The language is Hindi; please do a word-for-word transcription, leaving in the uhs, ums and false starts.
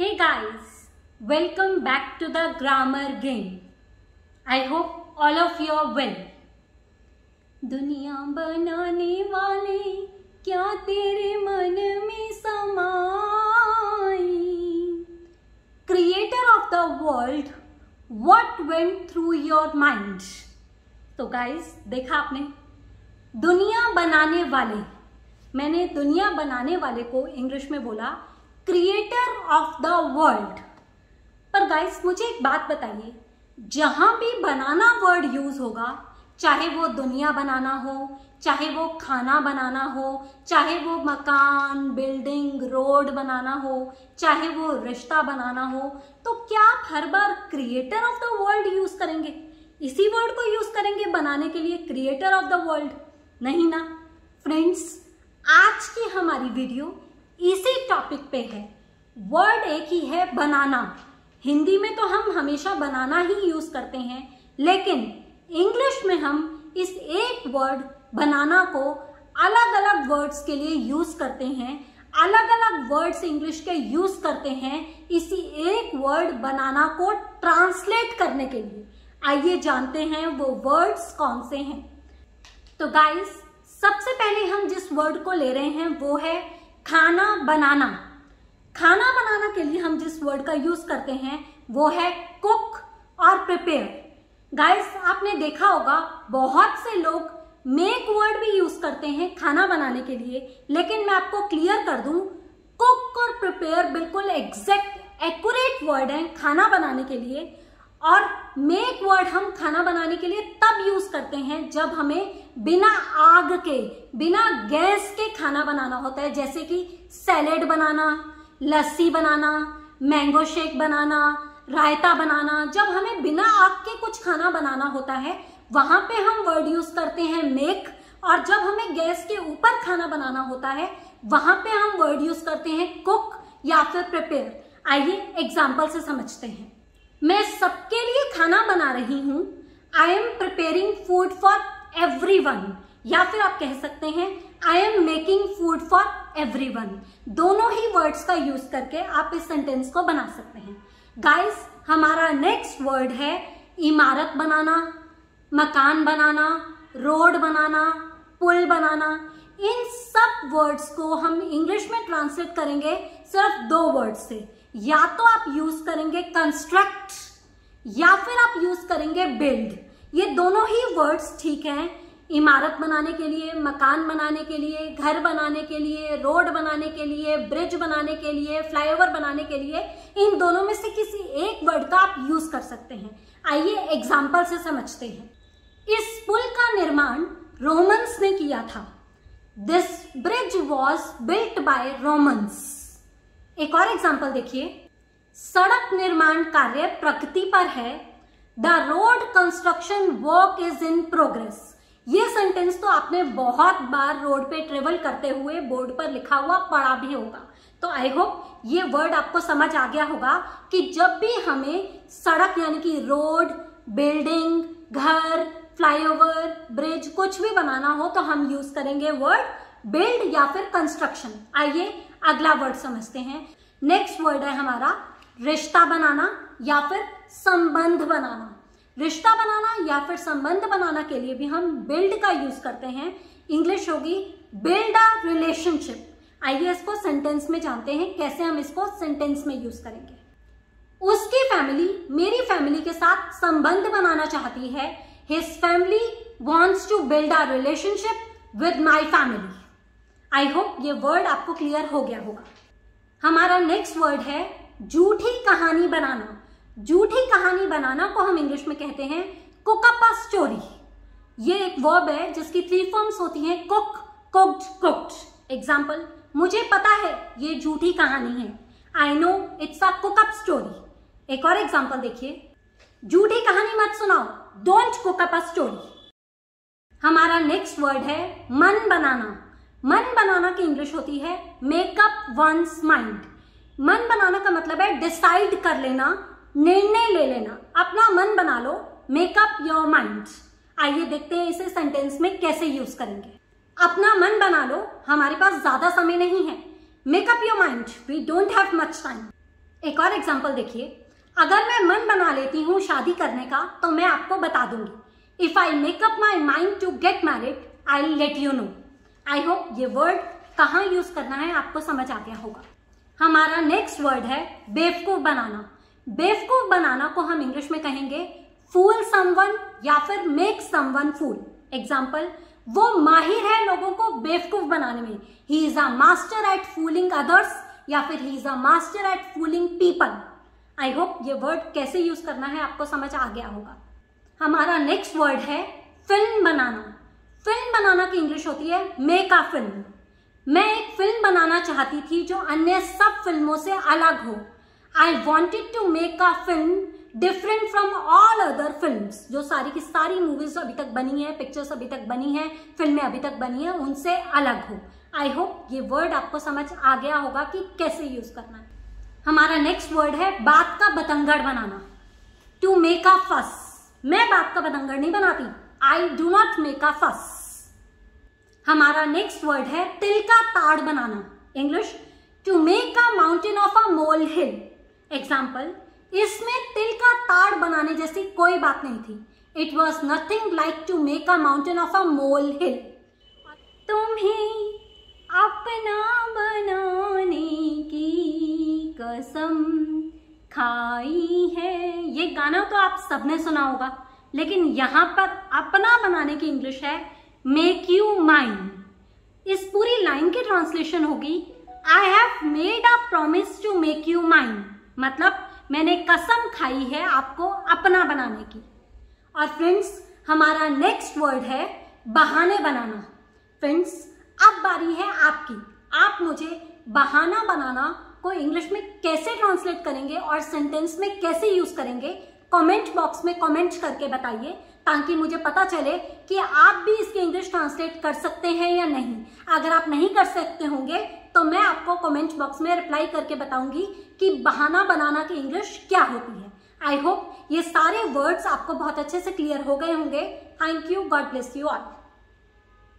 Hey guys, welcome back to the Grammar Game. I hope all of you are well. दुनिया बनाने वाले क्या तेरे मन में समाई? Creator of the world, what went through your mind? तो guys, देखा आपने दुनिया बनाने वाले, मैंने दुनिया बनाने वाले को इंग्लिश में बोला क्रिएटर ऑफ द वर्ल्ड. पर गाइस मुझे एक बात बताइए, जहां भी बनाना वर्ड यूज होगा, चाहे वो दुनिया बनाना हो, चाहे वो खाना बनाना हो, चाहे वो मकान, बिल्डिंग, रोड बनाना हो, चाहे वो रिश्ता बनाना हो, तो क्या आप हर बार creator of the world use करेंगे? इसी वर्ड को यूज करेंगे बनाने के लिए क्रिएटर ऑफ द वर्ल्ड? नहीं ना फ्रेंड्स, आज की हमारी वीडियो इसी टॉपिक पे है. वर्ड एक ही है, बनाना. हिंदी में तो हम हमेशा बनाना ही यूज करते हैं, लेकिन इंग्लिश में हम इस एक वर्ड बनाना को अलग अलग वर्ड्स के लिए यूज करते हैं, अलग अलग वर्ड्स इंग्लिश के यूज करते हैं इसी एक वर्ड बनाना को ट्रांसलेट करने के लिए. आइए जानते हैं वो वर्ड्स कौन से हैं. तो गाइस सबसे पहले हम जिस वर्ड को ले रहे हैं वो है खाना बनाना. खाना बनाना के लिए हम जिस वर्ड का यूज करते हैं वो है कुक और प्रिपेयर. गाइस आपने देखा होगा बहुत से लोग मेक वर्ड भी यूज करते हैं खाना बनाने के लिए, लेकिन मैं आपको क्लियर कर दूं, कुक और प्रिपेयर बिल्कुल एग्जैक्ट एक्यूरेट वर्ड हैं खाना बनाने के लिए. और मेक वर्ड हम खाना बनाने के लिए तब यूज करते हैं जब हमें बिना आग के, बिना गैस के खाना बनाना होता है, जैसे कि सैलेड बनाना, लस्सी बनाना, मैंगो शेक बनाना, रायता बनाना. जब हमें बिना आग के कुछ खाना बनाना होता है वहां पे हम वर्ड यूज करते हैं मेक, और जब हमें गैस के ऊपर खाना बनाना होता है वहां पे हम वर्ड यूज करते हैं कुक या फिर प्रिपेयर. आइए एग्जाम्पल से समझते हैं. मैं सबके लिए खाना बना रही हूँ, I am preparing food for everyone, या फिर आप कह सकते हैं I am making food for everyone. दोनों ही वर्ड्स का यूज करके आप इस सेंटेंस को बना सकते हैं. गाइस हमारा नेक्स्ट वर्ड है इमारत बनाना, मकान बनाना, रोड बनाना, पुल बनाना. इन सब वर्ड्स को हम इंग्लिश में ट्रांसलेट करेंगे सिर्फ दो वर्ड से. या तो आप यूज करेंगे कंस्ट्रक्ट या फिर आप यूज करेंगे बिल्ड. ये दोनों ही वर्ड्स ठीक हैं इमारत बनाने के लिए, मकान बनाने के लिए, घर बनाने के लिए, रोड बनाने के लिए, ब्रिज बनाने के लिए, फ्लाईओवर बनाने के लिए. इन दोनों में से किसी एक वर्ड का आप यूज कर सकते हैं. आइए एग्जाम्पल से समझते हैं. इस पुल का निर्माण रोमन्स ने किया था. This bridge was built by Romans. एक और एग्जाम्पल देखिए. सड़क निर्माण कार्य प्रगति पर है. The road construction work is in progress. ये सेंटेंस तो आपने बहुत बार रोड पे ट्रेवल करते हुए बोर्ड पर लिखा हुआ पढ़ा भी होगा, तो आई होप ये वर्ड आपको समझ आ गया होगा कि जब भी हमें सड़क यानी कि रोड, बिल्डिंग, घर, फ्लाईओवर, ब्रिज कुछ भी बनाना हो तो हम यूज करेंगे वर्ड बिल्ड या फिर कंस्ट्रक्शन. आइए अगला वर्ड समझते हैं. नेक्स्ट वर्ड है हमारा रिश्ता बनाना या फिर संबंध बनाना. रिश्ता बनाना या फिर संबंध बनाना के लिए भी हम बिल्ड का यूज करते हैं. इंग्लिश होगी बिल्ड अ रिलेशनशिप. आइए इसको सेंटेंस में जानते हैं कैसे हम इसको सेंटेंस में यूज करेंगे. उसकी फैमिली मेरी फैमिली के साथ संबंध बनाना चाहती है. His family wants to build a relationship with my family. I hope ये वर्ड आपको क्लियर हो गया होगा. हमारा नेक्स्ट वर्ड है झूठी कहानी बनाना. झूठी कहानी बनाना को हम इंग्लिश में कहते हैं कुक अप अ स्टोरी. ये एक वर्ब है जिसकी थ्री फॉर्म्स होती हैं, कुक, कुक्ड, कुक्ड. एग्जाम्पल, मुझे पता है ये झूठी कहानी है. I know it's a cook up story. एक और एग्जाम्पल देखिए. झूठी कहानी मत सुनाओ, don't cook up a story. हमारा नेक्स्ट वर्ड है मन बनाना. मन बनाना की इंग्लिश होती है मेकअप वन्स माइंड. मन बनाना का मतलब है डिसाइड कर लेना, निर्णय ले लेना, अपना मन बना लो, मेकअप योर माइंड. आइए देखते हैं इसे सेंटेंस में कैसे यूज करेंगे. अपना मन बना लो, हमारे पास ज्यादा समय नहीं है. Make up your mind, we don't have much time. एक और एग्जाम्पल देखिए, अगर मैं मन बना लेती हूँ शादी करने का तो मैं आपको बता दूंगी। If I make up my mind to get married I will let you know. I hope ये वर्ड कहाँ यूज करना है आपको समझ आ गया होगा। हमारा नेक्स्ट वर्ड है बेवकूफ बनाना। बेवकूफ बनाना को हम इंग्लिश में कहेंगे फूल समवन या फिर मेक समवन फूल। एग्जाम्पल, वो माहिर है लोगों को बेवकूफ बनाने में। He is a master at fooling others या फिर he is a master at fooling people. I hope ये वर्ड कैसे यूज करना है आपको समझ आ गया होगा। हमारा नेक्स्ट वर्ड है फिल्म बनाना। फिल्म बनाना की इंग्लिश होती है मेक अ फिल्म। मैं एक फिल्म बनाना चाहती थी जो अन्य सब फिल्मों से अलग हो। I wanted to make a film different from all other films. जो सारी की सारी मूवीज अभी तक बनी है, पिक्चर्स अभी तक बनी है, फिल्में अभी तक बनी है, उनसे अलग हो। आई होप ये वर्ड आपको समझ आ गया होगा कि कैसे यूज करना है। हमारा नेक्स्ट वर्ड है बात का बतंगड़ बनाना। टू मेक अ फस। मैं बात का बतंगड़ नहीं बनाती। I do not make a fuss. हमारा नेक्स्ट वर्ड है तिल का ताड़ बनाना। English, to make a mountain of a molehill. Example, इसमें तिल का ताड़ बनाने जैसी कोई बात नहीं थी। It was nothing like to make a mountain of a molehill. तुम्हें अपना बनाने की कसम खाई है, ये गाना तो आप सबने सुना होगा, लेकिन यहाँ पर अपना बनाने की इंग्लिश है मेक यू माइन। इस पूरी लाइन की ट्रांसलेशन होगी, I have made a promise to make you mine. मतलब मैंने कसम खाई है आपको अपना बनाने की। और फ्रेंड्स, हमारा नेक्स्ट वर्ड है बहाने बनाना। फ्रेंड्स, अब बारी है आपकी, आप मुझे बहाना बनाना को इंग्लिश में कैसे ट्रांसलेट करेंगे और सेंटेंस में कैसे यूज करेंगे, कमेंट बॉक्स में कमेंट करके बताइए, ताकि मुझे पता चले कि आप भी इसके इंग्लिश ट्रांसलेट कर सकते हैं या नहीं। अगर आप नहीं कर सकते होंगे तो मैं आपको कमेंट बॉक्स में रिप्लाई करके बताऊंगी कि बहाना बनाना की इंग्लिश क्या होती है। आई होप ये सारे वर्ड्स आपको बहुत अच्छे से क्लियर हो गए होंगे। Thank you, God bless you all.